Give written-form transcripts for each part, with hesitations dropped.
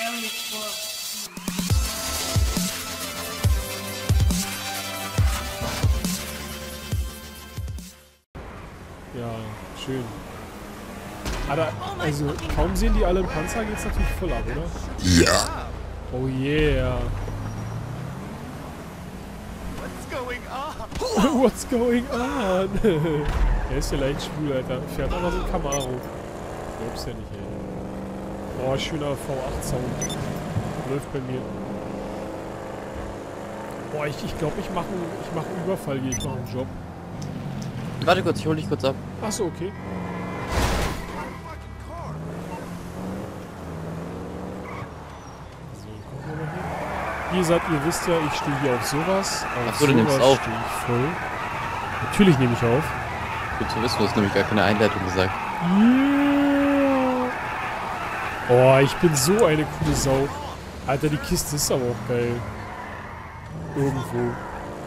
Ja, schön. Aber also kaum sehen die alle im Panzer, geht's natürlich voll ab, oder? Ja. Oh yeah. What's going on? Der ist ja leicht schwul, Alter. Fährt auch noch so ein Camaro. Glaubst ja nicht, ey. Boah, schöner V8-Sound. Läuft bei mir. Boah, ich glaube, ich mach einen Überfall hier. Ich mache einen Job. Warte kurz, ich hole dich kurz ab. Achso, okay. Wie gesagt, ihr wisst ja, ich stehe hier auf sowas. Auf achso, du nimmst auf. Ich voll. Natürlich nehme ich auf. Gut zu wissen, du hast nämlich gar keine Einleitung gesagt. Yeah. Oh, ich bin so eine coole Sau. Alter, die Kiste ist aber auch geil. Irgendwo.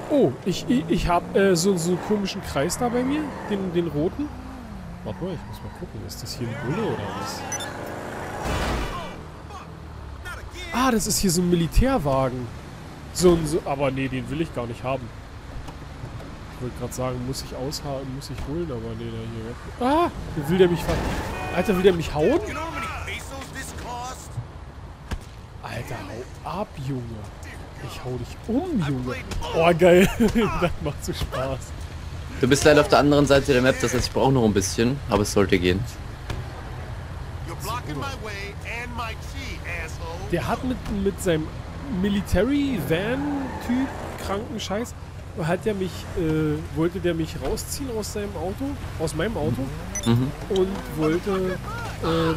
Oh, ich habe so einen komischen Kreis da bei mir. Den roten. Warte mal, ich muss mal gucken. Ist das hier ein Bulle oder was? Ah, das ist hier so ein Militärwagen. Aber nee, den will ich gar nicht haben. Ich wollte gerade sagen, muss ich aushaken, muss ich holen, aber nee, der hier. Ah, will der mich Alter, will der mich hauen? Alter, hau ab, Junge. Ich hau dich um, Junge. Oh, geil. Das macht so Spaß. Du bist leider auf der anderen Seite der Map, das heißt, ich brauche noch ein bisschen, aber es sollte gehen. Der hat mit seinem Military-Van-Typ kranken Scheiß, wollte der mich rausziehen aus seinem Auto, aus meinem Auto, und wollte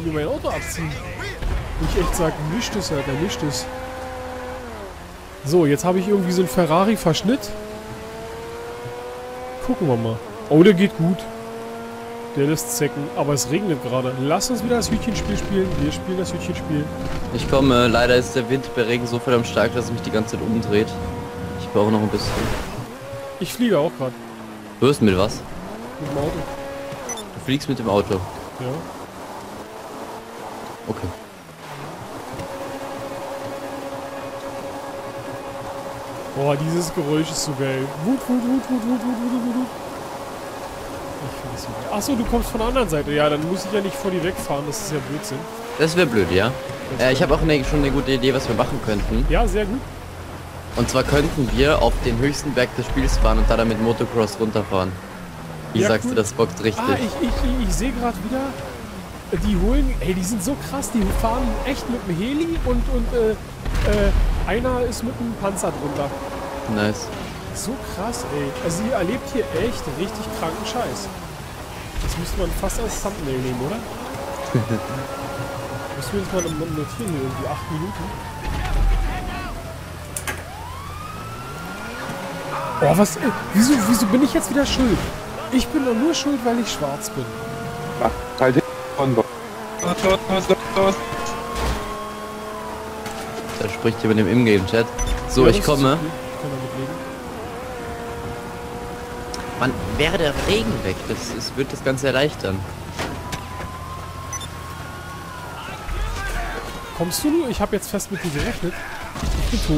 mir mein Auto abziehen. Und ich echt sag, mischt es, Alter, mischt es. So, jetzt habe ich irgendwie so einen Ferrari-Verschnitt. Gucken wir mal. Oh, der geht gut. Der lässt zecken, aber es regnet gerade. Lass uns wieder das Hütchenspiel spielen. Wir spielen das Hütchenspiel. Ich komme. Leider ist der Wind bei Regen so verdammt stark, dass es mich die ganze Zeit umdreht. Ich brauche noch ein bisschen. Ich fliege auch gerade. Du wirst mit was? Mit dem Auto. Du fliegst mit dem Auto? Ja. Okay. Boah, dieses Geräusch ist so geil. Wut, wut, wut, wut, wut, wut, wut, wut. Achso, du kommst von der anderen Seite. Ja, dann muss ich ja nicht vor die wegfahren. Das ist ja Blödsinn. Das wäre blöd, ja. Ich habe auch schon eine gute Idee, was wir machen könnten. Ja, sehr gut. Und zwar könnten wir auf den höchsten Berg des Spiels fahren und da dann mit Motocross runterfahren. Wie ja, sagst cool. Du, das bockt richtig. Ah, ich sehe gerade wieder, die holen... Ey, die sind so krass. Die fahren echt mit dem Heli und einer ist mit einem Panzer drunter. Nice. So krass, ey. Also ihr erlebt hier echt richtig kranken Scheiß. Das müsste man fast als Thumbnail nehmen, oder? Müssen wir jetzt mal notieren hier, irgendwie 8 Minuten. Oh, was, ey, wieso bin ich jetzt wieder schuld? Ich bin doch nur schuld, weil ich schwarz bin. Da spricht jemand im Ingame-Chat. So, ja, ich komme. Wann wäre der Regen weg? Das wird das Ganze erleichtern. Kommst du nur? Ich habe jetzt fest mit dir gerechnet. Ich bin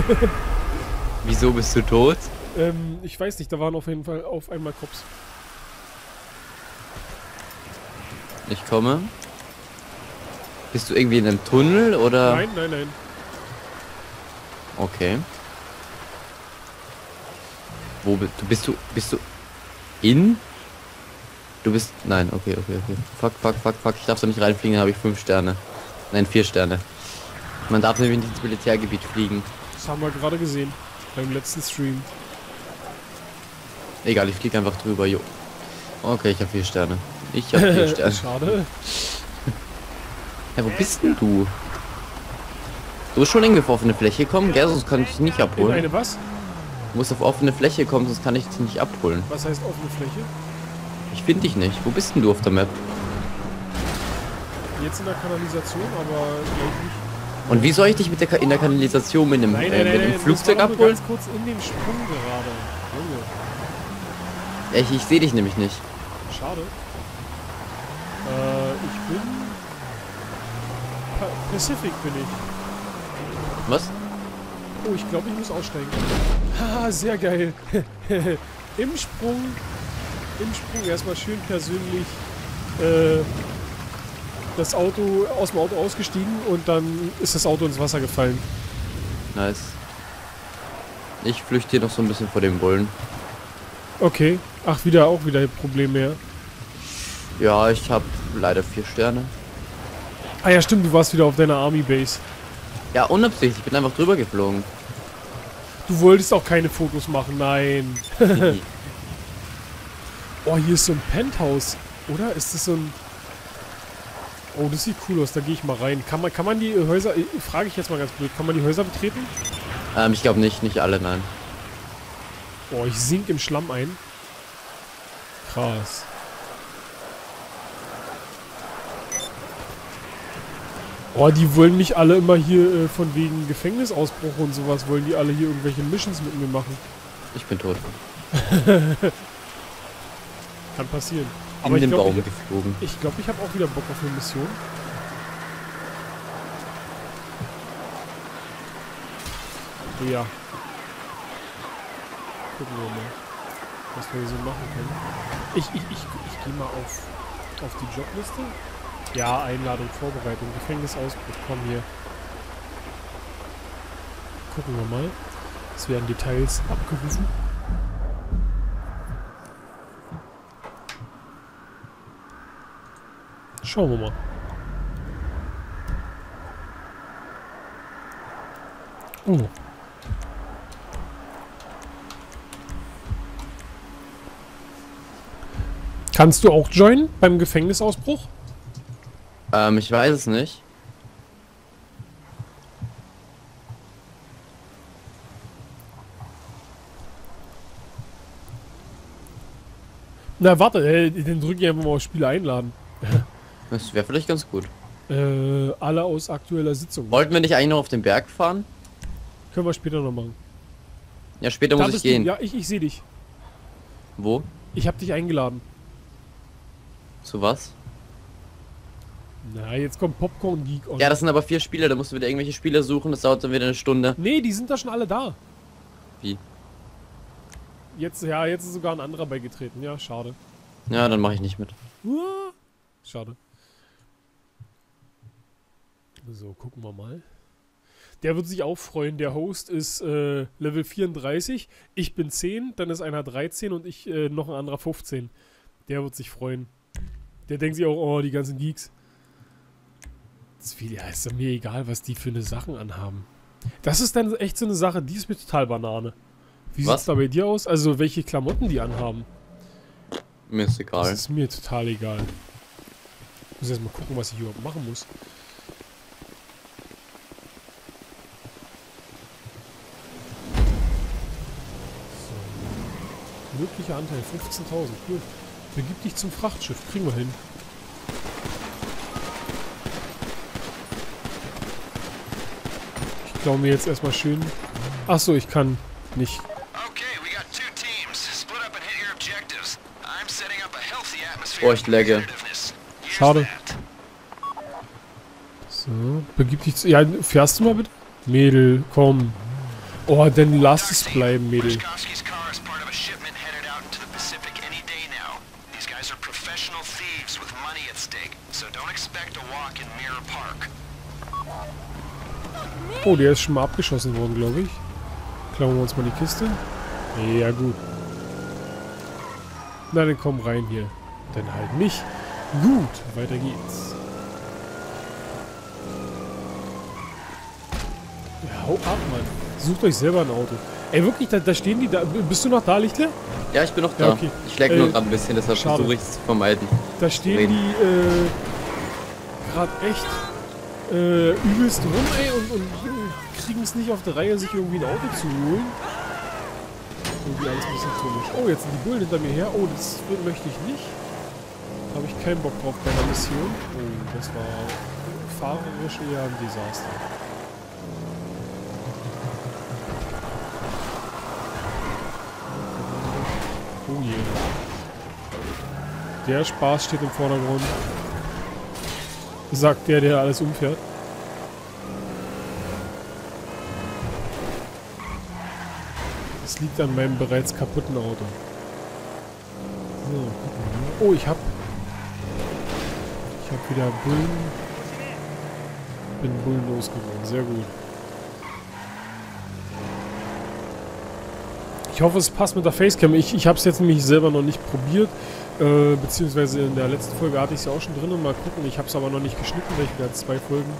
tot. Wieso bist du tot? Ich weiß nicht, da waren auf jeden Fall auf einmal Cops. Ich komme. Bist du irgendwie in einem Tunnel oder? Nein, nein, nein. Okay. Wo bist du in? Du bist, nein, okay. Fuck, ich darf da nicht reinfliegen, dann habe ich 5 Sterne. Nein, 4 Sterne. Man darf nämlich nicht ins Militärgebiet fliegen. Das haben wir gerade gesehen, beim letzten Stream. Egal, ich fliege einfach drüber, jo. Okay, ich habe 4 Sterne. Ich habe 4 Sterne. Schade. Ja, wo bist denn du? Du bist schon irgendwie auf eine Fläche kommen, gell, sonst kann ich dich nicht abholen. In eine was? Du musst auf offene Fläche kommen, sonst kann ich dich nicht abholen. Was heißt offene Fläche? Ich finde dich nicht. Wo bist denn du auf der Map? Jetzt in der Kanalisation, aber nicht. Und wie soll ich dich mit in der Kanalisation mit dem Flugzeug abholen? Ganz kurz in dem Sprung gerade. Junge. Ich sehe dich nämlich nicht. Schade. Ich bin Pacific bin ich. Was? Oh, ich glaube, ich muss aussteigen. Haha, sehr geil. Im Sprung. Im Sprung erstmal schön persönlich das Auto aus dem Auto ausgestiegen und dann ist das Auto ins Wasser gefallen. Nice. Ich flüchte noch so ein bisschen vor den Bullen. Okay. Ach, auch wieder Probleme, ja. Ja, ich habe leider 4 Sterne. Ah ja, stimmt, du warst wieder auf deiner Army Base. Ja, unabsichtlich, ich bin einfach drüber geflogen. Du wolltest auch keine Fotos machen, nein. Oh, hier ist so ein Penthouse, oder? Ist das so ein... Oh, das sieht cool aus, da gehe ich mal rein. Kann man die Häuser... Frage ich jetzt mal ganz blöd, kann man die Häuser betreten? Ich glaube nicht alle, nein. Oh, ich sink im Schlamm ein. Krass. Oh, die wollen mich alle immer hier von wegen Gefängnisausbruch und sowas, wollen die alle hier irgendwelche Missions mit mir machen. Ich bin tot. Kann passieren. Aber in den Baum geflogen. Ich glaube, ich habe auch wieder Bock auf eine Mission. Ja. Gucken wir mal, was wir hier so machen können. Ich gehe mal auf die Jobliste. Ja, Einladung, Vorbereitung, Gefängnisausbruch, komm hier. Gucken wir mal. Es werden Details abgerufen. Schauen wir mal. Oh. Kannst du auch joinen beim Gefängnisausbruch? Ich weiß es nicht. Na warte, den drücken wir einfach mal auf Spiele einladen. Das wäre vielleicht ganz gut. Alle aus aktueller Sitzung. Wollten wir nicht eigentlich noch auf den Berg fahren? Können wir später noch machen. Ja, später da muss ich gehen. Ja, ich sehe dich. Wo? Ich habe dich eingeladen. Zu was? Na, jetzt kommt Popcorn Geek on. Ja, das sind aber 4 Spieler, da musst du wieder irgendwelche Spieler suchen, das dauert dann wieder 1 Stunde. Nee, die sind da schon alle da. Wie? Jetzt, ja, jetzt ist sogar ein anderer beigetreten, ja, schade. Ja, dann mache ich nicht mit. Schade. So, gucken wir mal. Der wird sich auch freuen, der Host ist Level 34, ich bin 10, dann ist einer 13 und ich noch ein anderer 15. Der wird sich freuen. Der denkt sich auch, oh, die ganzen Geeks. Ja, ist mir egal, was die für eine Sachen anhaben. Das ist dann echt so eine Sache, die ist mir total Banane. Wie sieht es da bei dir aus? Also, welche Klamotten die anhaben? Mir ist egal. Das ist mir total egal. Ich muss jetzt mal gucken, was ich überhaupt machen muss. So. Möglicher Anteil 15.000. Cool. Begib dich zum Frachtschiff. Kriegen wir hin. Ich glaube mir jetzt erstmal schön. Achso, ich kann nicht. Oh, ich lagge. Schade. So, begib dich zu... Ja, fährst du mal bitte? Mädel, komm. Oh, dann lass es bleiben, Mädel. Oh, der ist schon mal abgeschossen worden, glaube ich. Klauen wir uns mal die Kiste. Ja, gut. Na, dann komm rein hier. Dann halt nicht. Gut, weiter geht's. Ja, hau ab, Mann. Sucht euch selber ein Auto. Ey, wirklich, da stehen die da. Bist du noch da, Lichtle? Ja, ich bin noch da. Ja, okay. Ich lag nur gerade ein bisschen, deshalb versuche ich es zu vermeiden. Da stehen die gerade echt übelst rum, ey, und kriegen es nicht auf der Reihe, sich irgendwie ein Auto zu holen. Irgendwie alles ein bisschen komisch. Oh, jetzt sind die Bullen hinter mir her. Oh, das möchte ich nicht. Da habe ich keinen Bock drauf bei der Mission. Oh, das war fahrerisch eher ein Desaster. Oh je. Yeah. Der Spaß steht im Vordergrund. Sagt der, der alles umfährt. Das liegt an meinem bereits kaputten Auto. So, gucken wir mal. Oh, ich hab wieder Bullen. Bin Bullen losgeworden. Sehr gut. Ich hoffe, es passt mit der Facecam. Ich habe es jetzt nämlich selber noch nicht probiert. Beziehungsweise in der letzten Folge hatte ich es ja auch schon drin. Mal gucken. Ich habe es aber noch nicht geschnitten, weil ich wieder 2 Folgen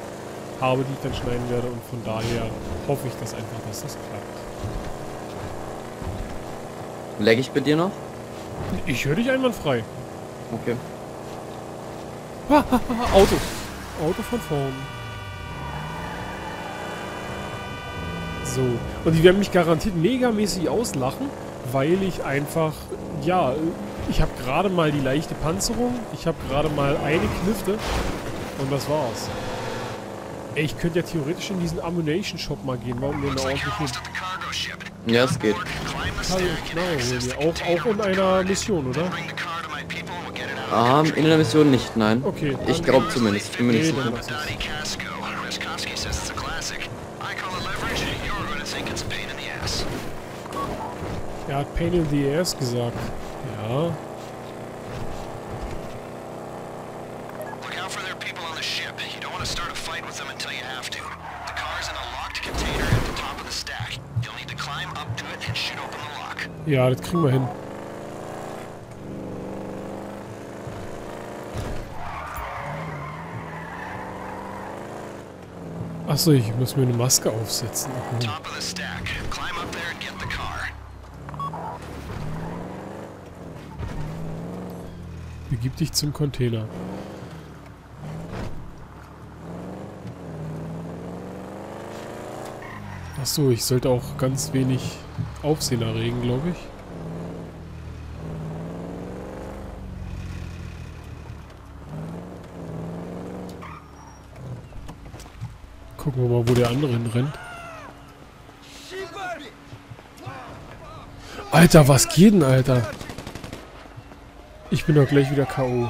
habe, die ich dann schneiden werde. Und von daher hoffe ich das einfach, dass das klappt. Lag ich bei dir noch? Ich höre dich einwandfrei. Okay. Auto. Auto von vorn. So. Und die werden mich garantiert megamäßig auslachen, weil ich einfach, ja, ich habe gerade mal die leichte Panzerung, ich habe gerade mal eine Knifte und das war's. Ey, ich könnte ja theoretisch in diesen Ammunition Shop mal gehen, warum denn da ordentlich hin? Ja, es geht. Genau, auch in einer Mission, oder? In einer Mission nicht, nein. Okay. Ich glaube zumindest, bin mir nicht sicher. Er hat Pain in the Ass gesagt. Ja. Ja, das kriegen wir hin. Achso, ich muss mir eine Maske aufsetzen. Okay. Begib dich zum Container. Achso, ich sollte auch ganz wenig Aufsehen erregen, glaube ich. Gucken wir mal, wo der andere hinrennt. Alter, was geht denn, Alter? Ich bin doch gleich wieder K.O.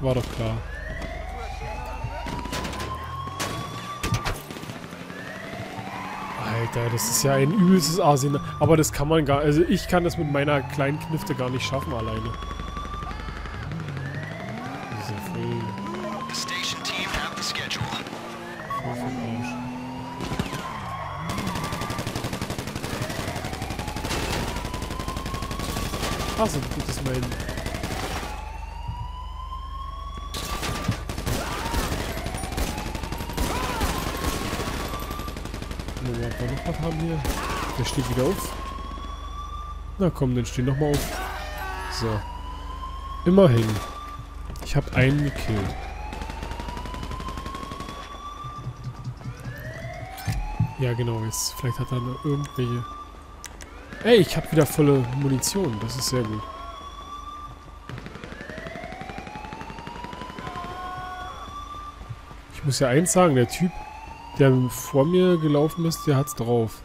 War doch klar. Alter, das ist ja ein übelstes Arsenal. Aber das kann man gar... Also ich kann das mit meiner kleinen Knifte gar nicht schaffen alleine. Das ist ja voll... Ach so, gutes Meinen. Ja, ob wir noch was haben hier? Der steht wieder auf. Na komm, dann steh nochmal auf. So. Immerhin. Ich habe einen gekillt. Ja genau, jetzt vielleicht hat er noch irgendwelche... Ey, ich habe wieder volle Munition. Das ist sehr gut. Ich muss ja eins sagen, der Typ, der vor mir gelaufen ist, der hat's drauf.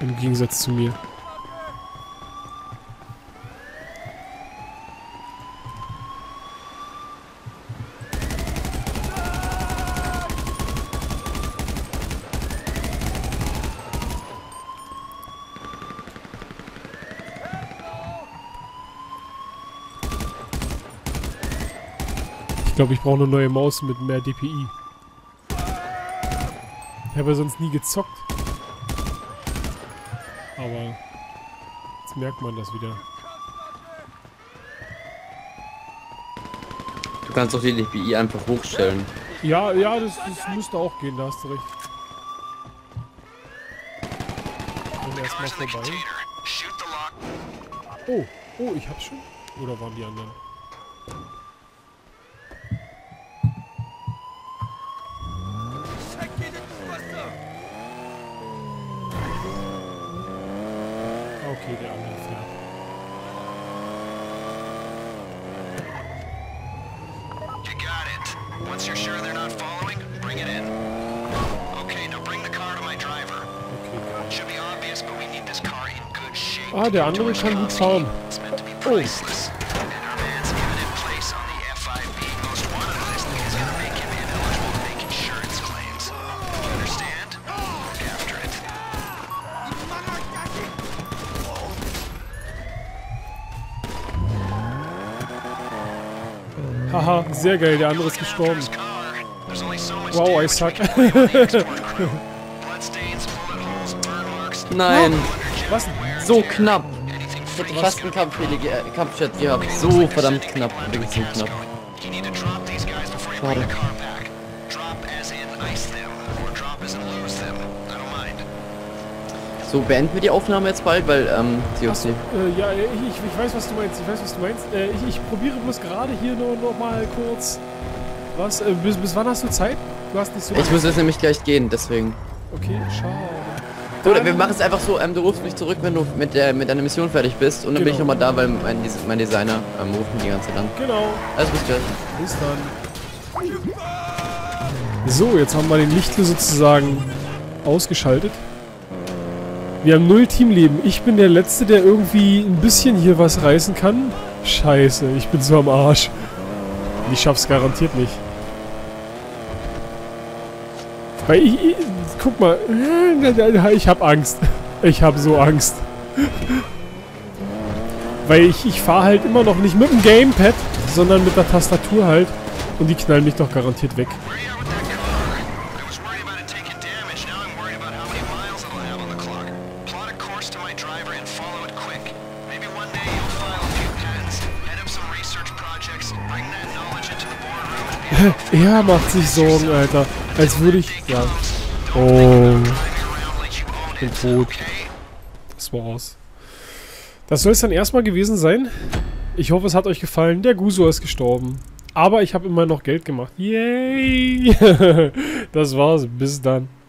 Im Gegensatz zu mir. Ich glaube, ich brauche eine neue Maus mit mehr DPI. Ich habe ja sonst nie gezockt. Aber jetzt merkt man das wieder. Du kannst doch die DPI einfach hochstellen. Ja, ja, das müsste auch gehen, da hast du recht. Und erstmal vorbei. Oh, oh, ich hab's schon. Oder waren die anderen? Okay, der andere fährt. You got it. Once you're sure they're not following, bring it in. Okay, now bring the car to my driver. Okay. Should be obvious, but we need this car in good shape. Ah, der andere kann gut fahren. Oh. Haha, sehr geil, der andere ist gestorben. Wow, I suck. Nein. Was? So knapp. Ich hätte fast einen Kampfchat gehabt. So verdammt knapp. Wirklich so knapp. Schade. So, beenden wir die Aufnahme jetzt bald, weil, COC. Ja, ich weiß, was du meinst, ich probiere bloß gerade hier nur noch mal kurz. Was? Bis wann hast du Zeit? Du hast nicht so... Ich muss jetzt nämlich gleich gehen, deswegen. Okay, schade. Oder wir machen es einfach so, du rufst mich zurück, wenn du mit deiner Mission fertig bist. Und dann bin ich nochmal da, weil mein Designer ruft mich die ganze Zeit an. Genau. Also bis gleich. Bis dann. So, jetzt haben wir den Lichtler sozusagen ausgeschaltet. Wir haben 0 Teamleben. Ich bin der Letzte, der irgendwie ein bisschen hier was reißen kann. Scheiße, ich bin so am Arsch. Ich schaff's garantiert nicht. Weil ich guck mal. Ich hab Angst. Ich hab so Angst. Weil ich fahre halt immer noch nicht mit dem Gamepad, sondern mit der Tastatur halt. Und die knallen mich doch garantiert weg. Er macht sich Sorgen, Alter. Als würde ich... Ja. Oh. Ich bin tot. Das war's. Das soll es dann erstmal gewesen sein. Ich hoffe, es hat euch gefallen. Der Gusower ist gestorben. Aber ich habe immer noch Geld gemacht. Yay! Das war's. Bis dann.